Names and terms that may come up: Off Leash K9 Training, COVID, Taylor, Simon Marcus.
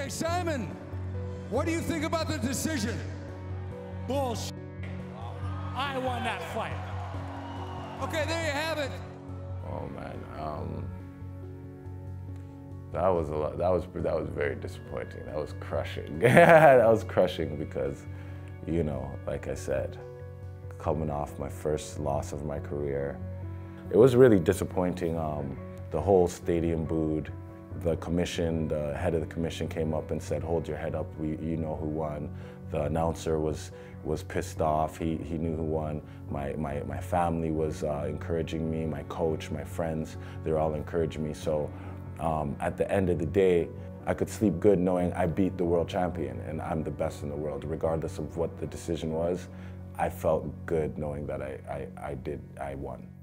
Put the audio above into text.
Okay, Simon, what do you think about the decision? Bullshit. I won that fight. Okay, there you have it. Oh man, that was a lot. That was very disappointing. That was crushing. That was crushing because, you know, like I said, coming off my first loss of my career, it was really disappointing. The whole stadium booed. The commission, the head of the commission came up and said, "Hold your head up. You know who won." The announcer was pissed off. He knew who won. My family was encouraging me. My coach, my friends, they're all encouraging me. So at the end of the day, I could sleep good knowing I beat the world champion and I'm the best in the world, regardless of what the decision was. I felt good knowing that I won.